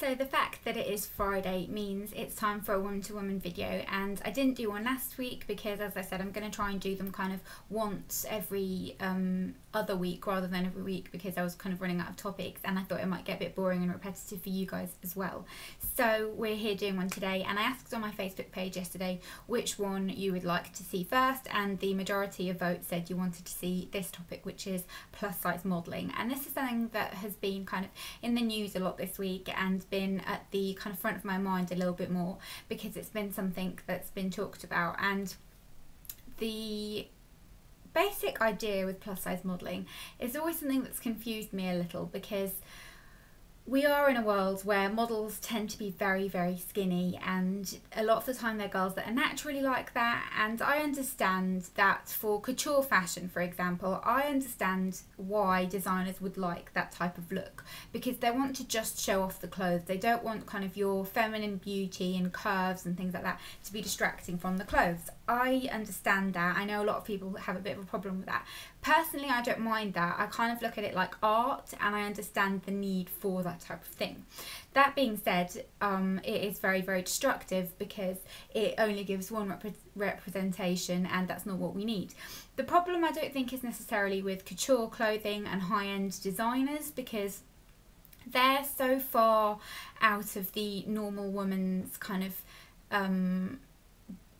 So the fact that it is Friday means it's time for a woman-to-woman video, and I didn't do one last week because, as I said, I'm going to try and do them kind of once every other week rather than every week, because I was kind of running out of topics and I thought it might get a bit boring and repetitive for you guys as well. So we're here doing one today, and I asked on my Facebook page yesterday which one you would like to see first, and the majority of votes said you wanted to see this topic, which is plus size modelling. And this is something that has been kind of in the news a lot this week and been at the kind of front of my mind a little bit more, because it's been something that's been talked about. And the basic idea with plus size modelling is always something that's confused me a little, because we are in a world where models tend to be very, very skinny, and a lot of the time they're girls that are naturally like that. And I understand that for couture fashion, for example, I understand why designers would like that type of look, because they want to just show off the clothes. They don't want kind of your feminine beauty and curves and things like that to be distracting from the clothes. I understand that. I know a lot of people have a bit of a problem with that. Personally, I don't mind that. I kind of look at it like art, and I understand the need for that type of thing. That being said, it is very, very destructive, because it only gives one representation, and that's not what we need. The problem, I don't think, is necessarily with couture clothing and high-end designers, because they're so far out of the normal woman's kind of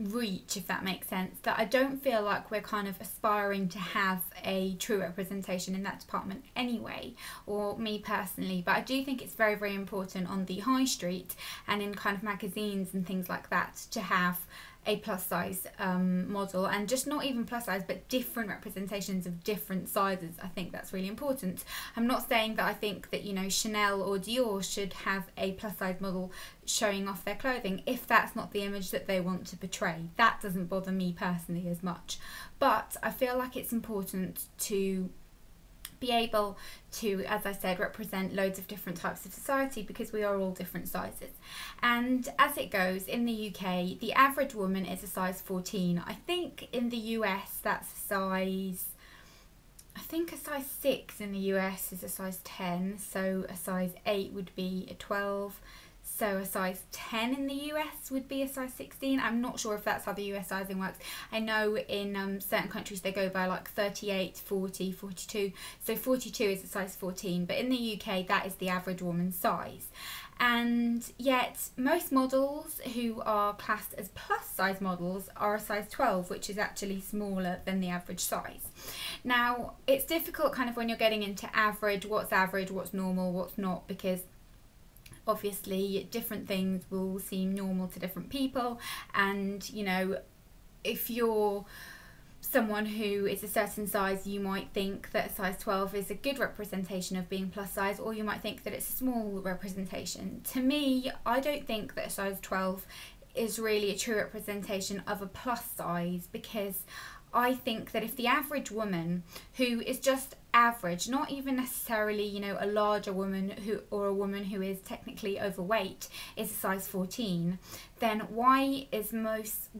reach, if that makes sense, that I don't feel like we're kind of aspiring to have a true representation in that department anyway, or me personally. But I do think it's very, very important on the high street and in kind of magazines and things like that to have a plus size model, and just not even plus size, but different representations of different sizes. I think that's really important. I'm not saying that I think that, you know, Chanel or Dior should have a plus size model showing off their clothing if that's not the image that they want to portray. That doesn't bother me personally as much, but I feel like it's important to be able to, as I said, represent loads of different types of society, because we are all different sizes. And as it goes, in the UK, the average woman is a size 14. I think in the US that's a size, I think a size 6 in the US is a size 10, so a size 8 would be a 12. So a size 10 in the US would be a size 16. I'm not sure if that's how the US sizing works. I know in certain countries they go by like 38, 40, 42. So 42 is a size 14, but in the UK that is the average woman's size. And yet most models who are classed as plus size models are a size 12, which is actually smaller than the average size. Now, it's difficult kind of when you're getting into average, what's normal, what's not, because obviously different things will seem normal to different people. And, you know, if you're someone who is a certain size, you might think that a size 12 is a good representation of being plus size, or you might think that it's a small representation. To me, I don't think that a size 12 is really a true representation of a plus size, because I think that if the average woman, who is just average, not even necessarily, you know, a larger woman who, or a woman who is technically overweight, is a size 14, then why is most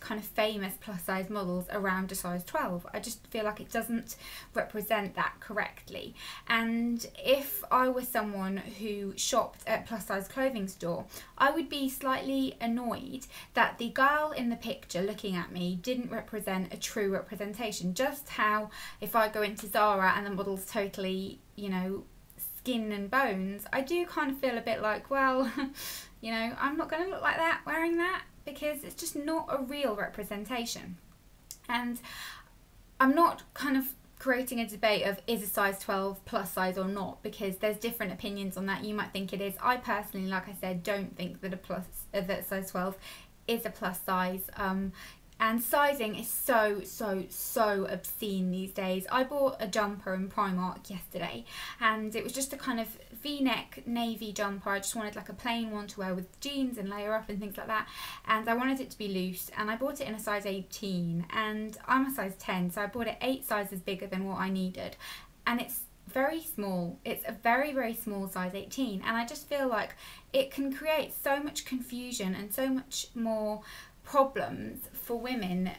kind of famous plus size models around a size 12? I just feel like it doesn't represent that correctly. And if I was someone who shopped at plus size clothing store, I would be slightly annoyed that the girl in the picture looking at me didn't represent a true representation. Just how if I go into Zara and the model's totally, you know, skin and bones, I do kind of feel a bit like, well, you know, I'm not going to look like that wearing that, because it's just not a real representation. And I'm not kind of creating a debate of is a size 12 plus size or not, because there's different opinions on that. You might think it is. I personally, like I said, don't think that that size 12 is a plus size. And sizing is so obscene these days. I bought a jumper in Primark yesterday, and it was just a kind of v-neck navy jumper. I just wanted like a plain one to wear with jeans and layer up and things like that, and I wanted it to be loose, and I bought it in a size 18, and I'm a size 10, so I bought it 8 sizes bigger than what I needed, and it's very small. It's a very, very small size 18, and I just feel like it can create so much confusion and so much more problems for women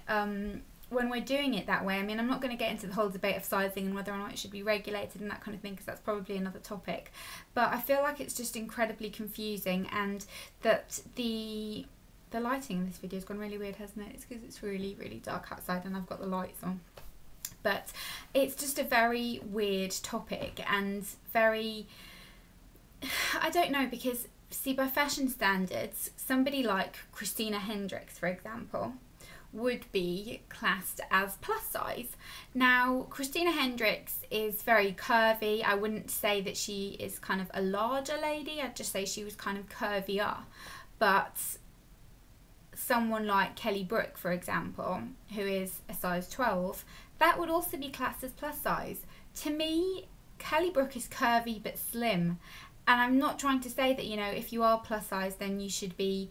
when we're doing it that way, I mean, I'm not going to get into the whole debate of sizing and whether or not it should be regulated and that kind of thing, because that's probably another topic, but I feel like it's just incredibly confusing, and that the lighting in this video has gone really weird, hasn't it? It's because it's really, really dark outside and I've got the lights on. But it's just a very weird topic, and very, I don't know, because see, by fashion standards, somebody like Christina Hendricks, for example, would be classed as plus size. Now, Christina Hendricks is very curvy. I wouldn't say that she is kind of a larger lady. I'd just say she was kind of curvier. But someone like Kelly Brooke, for example, who is a size 12, that would also be classed as plus size. To me, Kelly Brooke is curvy but slim. And I'm not trying to say that, you know, if you are plus size, then you should be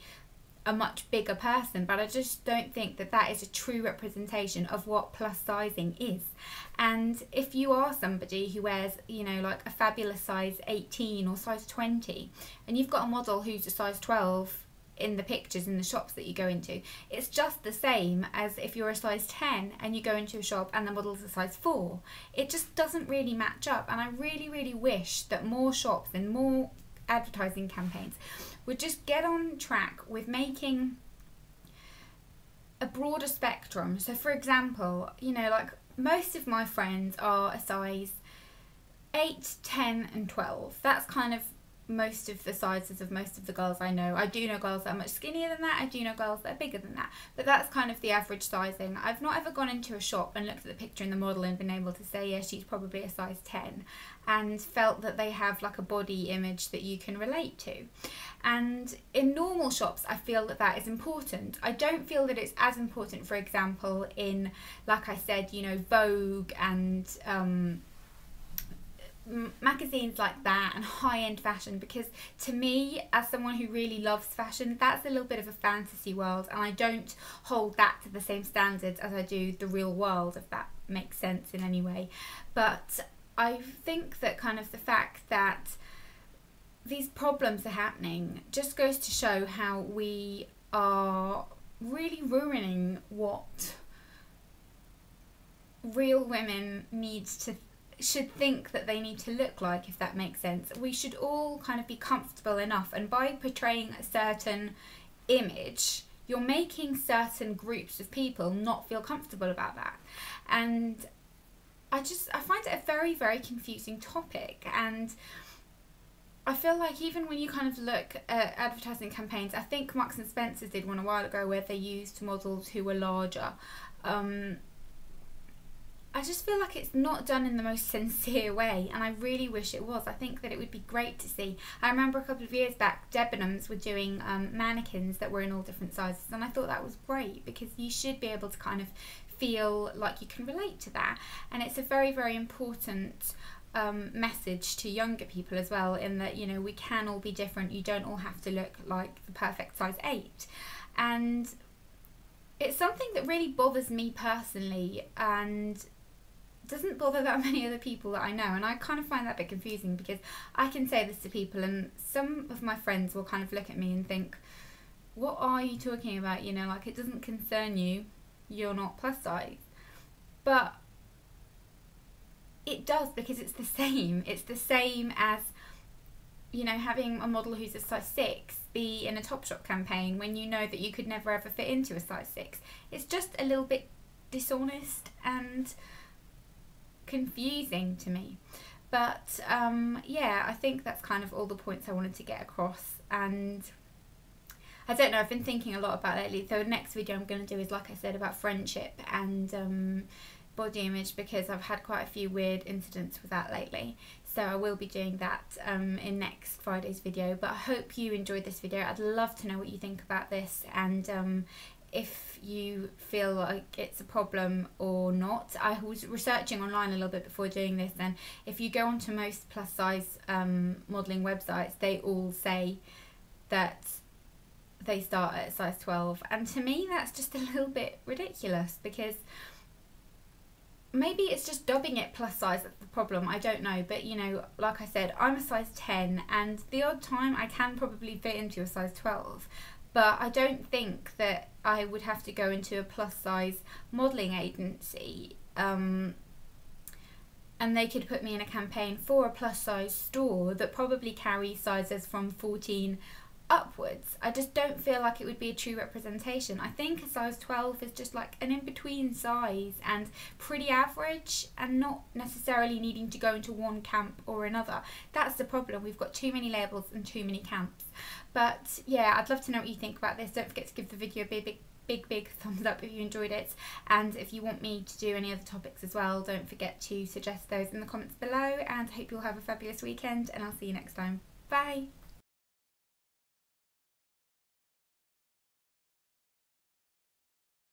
a much bigger person, but I just don't think that that is a true representation of what plus sizing is. And if you are somebody who wears, you know, like a fabulous size 18 or size 20, and you've got a model who's a size 12 in the pictures in the shops that you go into, it's just the same as if you're a size 10 and you go into a shop and the model's a size 4. It just doesn't really match up, and I really, really wish that more shops and more advertising campaigns would just get on track with making a broader spectrum. So for example, you know, like most of my friends are a size 8, 10 and 12. That's kind of most of the sizes of most of the girls I know. I do know girls that are much skinnier than that. I do know girls that are bigger than that. But that's kind of the average sizing. I've not ever gone into a shop and looked at the picture in the model and been able to say, yeah, she's probably a size 10, and felt that they have like a body image that you can relate to. And in normal shops, I feel that that is important. I don't feel that it's as important, for example, in, like I said, you know, Vogue and magazines like that, and high-end fashion, because to me, as someone who really loves fashion, that's a little bit of a fantasy world, and I don't hold that to the same standards as I do the real world, if that makes sense in any way. But I think that kind of the fact that these problems are happening just goes to show how we are really ruining what real women need to should think that they need to look like, if that makes sense. We should all kind of be comfortable enough, and by portraying a certain image, you're making certain groups of people not feel comfortable about that. And I find it a very, very confusing topic, and I feel like even when you kind of look at advertising campaigns, I think Marks and Spencer did one a while ago where they used models who were larger. I just feel like it's not done in the most sincere way, and I really wish it was. I think that it would be great to see. I remember a couple of years back, Debenhams were doing mannequins that were in all different sizes, and I thought that was great, because you should be able to kind of feel like you can relate to that. And it's a very, very important message to younger people as well, in that, you know, we can all be different. You don't all have to look like the perfect size 8. And it's something that really bothers me personally, and doesn't bother that many other people that I know, and I kind of find that a bit confusing, because I can say this to people and some of my friends will kind of look at me and think, what are you talking about? You know, like, it doesn't concern you, you're not plus size. But it does, because it's the same. It's the same as, you know, having a model who's a size 6 be in a Topshop campaign when you know that you could never ever fit into a size 6. It's just a little bit dishonest and confusing to me. But yeah, I think that's kind of all the points I wanted to get across. And I don't know, I've been thinking a lot about it lately, so the next video I'm going to do is, like I said, about friendship and body image, because I've had quite a few weird incidents with that lately. So I will be doing that in next Friday's video. But I hope you enjoyed this video. I'd love to know what you think about this, and if you feel like it's a problem or not. I was researching online a little bit before doing this, and if you go onto most plus size modelling websites, they all say that they start at size 12. And to me, that's just a little bit ridiculous, because maybe it's just dubbing it plus size that's the problem, I don't know. But you know, like I said, I'm a size 10, and the odd time I can probably fit into a size 12. But I don't think that I would have to go into a plus size modelling agency, and they could put me in a campaign for a plus size store that probably carries sizes from 14 upwards. I just don't feel like it would be a true representation. I think a size 12 is just like an in-between size and pretty average, and not necessarily needing to go into one camp or another. That's the problem. We've got too many labels and too many camps. But yeah, I'd love to know what you think about this. Don't forget to give the video a big thumbs up if you enjoyed it, and if you want me to do any other topics as well, don't forget to suggest those in the comments below. And I hope you'll have a fabulous weekend, and I'll see you next time. Bye.